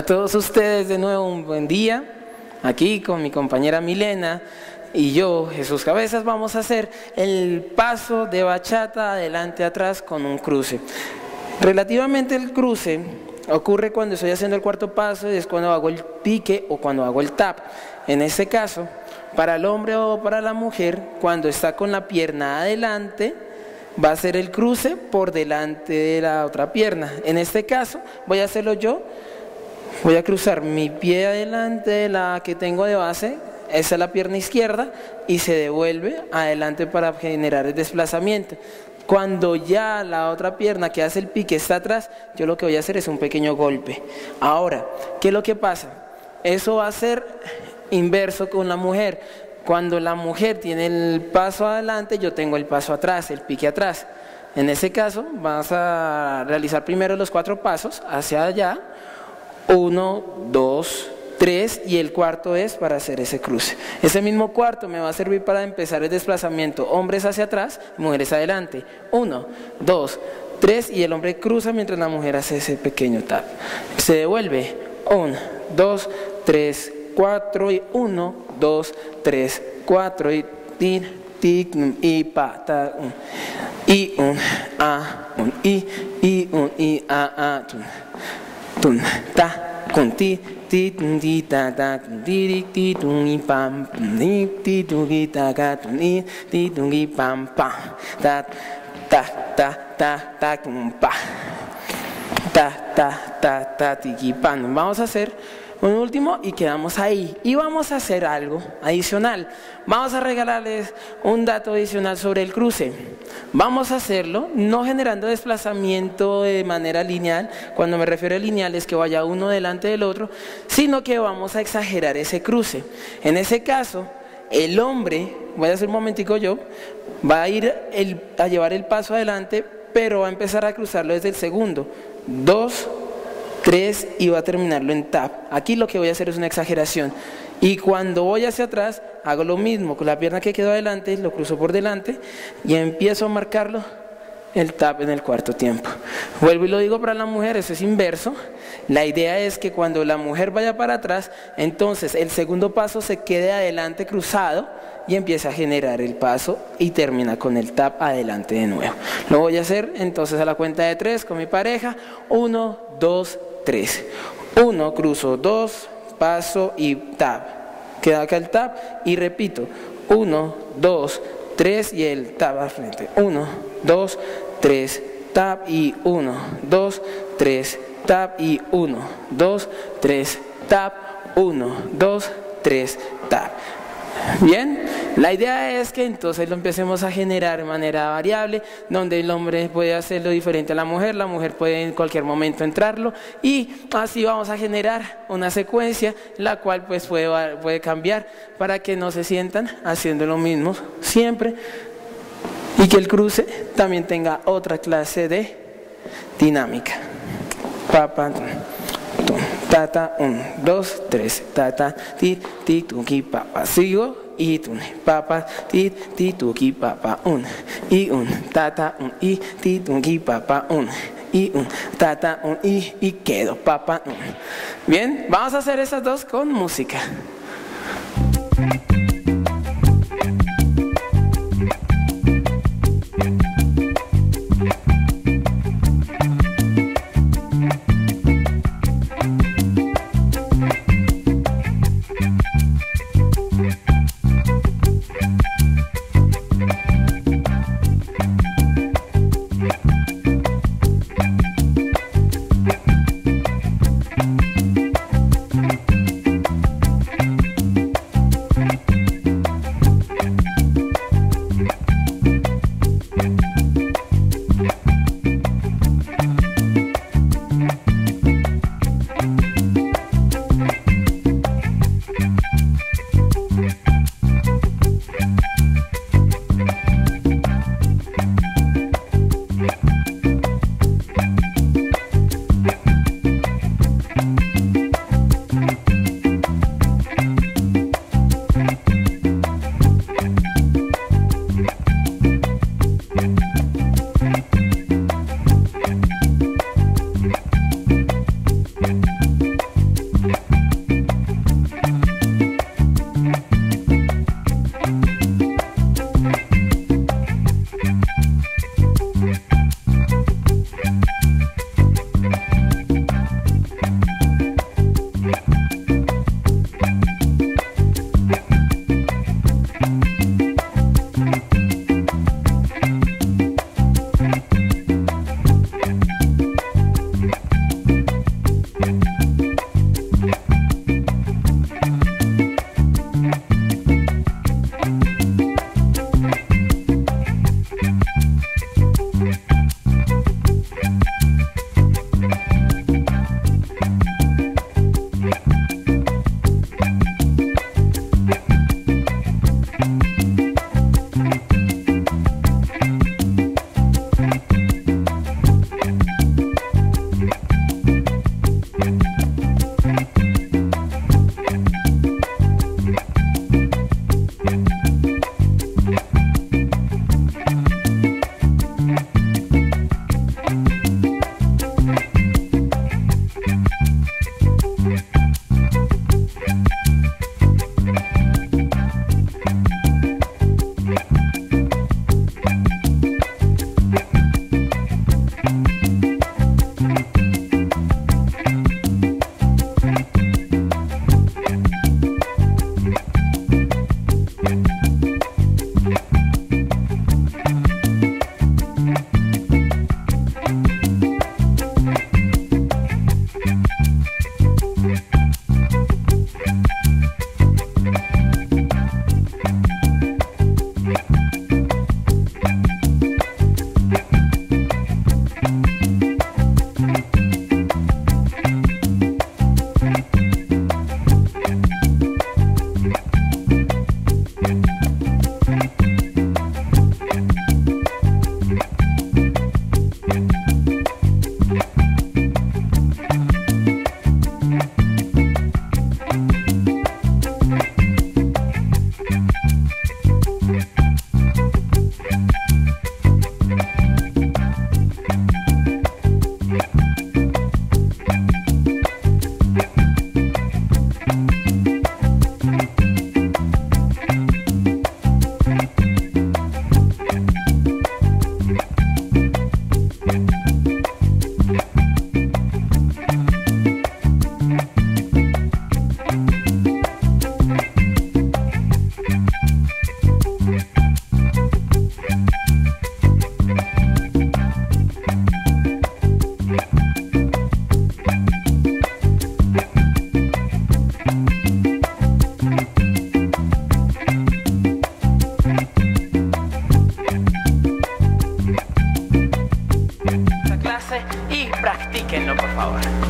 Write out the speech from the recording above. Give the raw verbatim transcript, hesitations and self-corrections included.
A todos ustedes de nuevo un buen día. Aquí con mi compañera Milena y yo, Jesús Cabezas, vamos a hacer el paso de bachata adelante atrás con un cruce. Relativamente el cruce ocurre cuando estoy haciendo el cuarto paso y es cuando hago el pique o cuando hago el tap. En este caso, para el hombre o para la mujer, cuando está con la pierna adelante, va a hacer el cruce por delante de la otra pierna. En este caso, voy a hacerlo yo. Voy a cruzar mi pie adelante de la que tengo de base, esa es la pierna izquierda, y se devuelve adelante para generar el desplazamiento. Cuando ya la otra pierna que hace el pique está atrás, yo lo que voy a hacer es un pequeño golpe. Ahora, ¿qué es lo que pasa? Eso va a ser inverso con la mujer. Cuando la mujer tiene el paso adelante, yo tengo el paso atrás, el pique atrás. En ese caso, vas a realizar primero los cuatro pasos hacia allá, uno, dos, tres, y el cuarto es para hacer ese cruce. Ese mismo cuarto me va a servir para empezar el desplazamiento, hombres hacia atrás, mujeres adelante. Uno, dos, tres, y el hombre cruza mientras la mujer hace ese pequeño tap. Se devuelve, uno, dos, tres, cuatro, y uno, dos, tres, cuatro, y tin, tic, y pa, ta, un, y un, a, un, y, y un, y, a, a, tun. Tun, ta, con ti, ti, ti, ta, ta, ti, ti, ti, pam, ti, ti, ta, ta, ti, ti, pam, pam, ta, ta, ta, ta, ta, pa, ta, ta, ta, ta, ti, pam. Vamos a hacer un último y quedamos ahí. Y vamos a hacer algo adicional. Vamos a regalarles un dato adicional sobre el cruce. Vamos a hacerlo no generando desplazamiento de manera lineal. Cuando me refiero a lineal es que vaya uno delante del otro, sino que vamos a exagerar ese cruce. En ese caso, el hombre, voy a hacer un momentico yo, va a ir el, a llevar el paso adelante, pero va a empezar a cruzarlo desde el segundo, dos, tres, y va a terminarlo en tap. Aquí lo que voy a hacer es una exageración. Y cuando voy hacia atrás, hago lo mismo, con la pierna que quedó adelante, lo cruzo por delante y empiezo a marcarlo el tap en el cuarto tiempo. Vuelvo y lo digo para la mujer, eso es inverso. La idea es que cuando la mujer vaya para atrás, entonces el segundo paso se quede adelante cruzado y empieza a generar el paso y termina con el tap adelante de nuevo. Lo voy a hacer entonces a la cuenta de tres con mi pareja. Uno, dos, tres. Uno, cruzo, dos, paso y tap. Queda acá el tap y repito. uno, dos, tres y el tap al frente. uno, dos, tres, tap y uno, dos, tres, tap y uno, dos, tres, tap, uno, dos, tres, tap. Bien, la idea es que entonces lo empecemos a generar de manera variable, donde el hombre puede hacerlo diferente a la mujer, la mujer puede en cualquier momento entrarlo, y así vamos a generar una secuencia, la cual pues puede, puede cambiar para que no se sientan haciendo lo mismo siempre, y que el cruce también tenga otra clase de dinámica. Pa, pa, tata, un, dos, tres, tata, tit, tit, tuqui, papa, sigo, y tun, papa, tit, tit, tuqui, papa, un, y un, tata, un, y, tit, tuqui, papa, un, y un, tata, un, y, y quedo, papa, un. Bien, vamos a hacer esas dos con música. practíquenlo, por favor.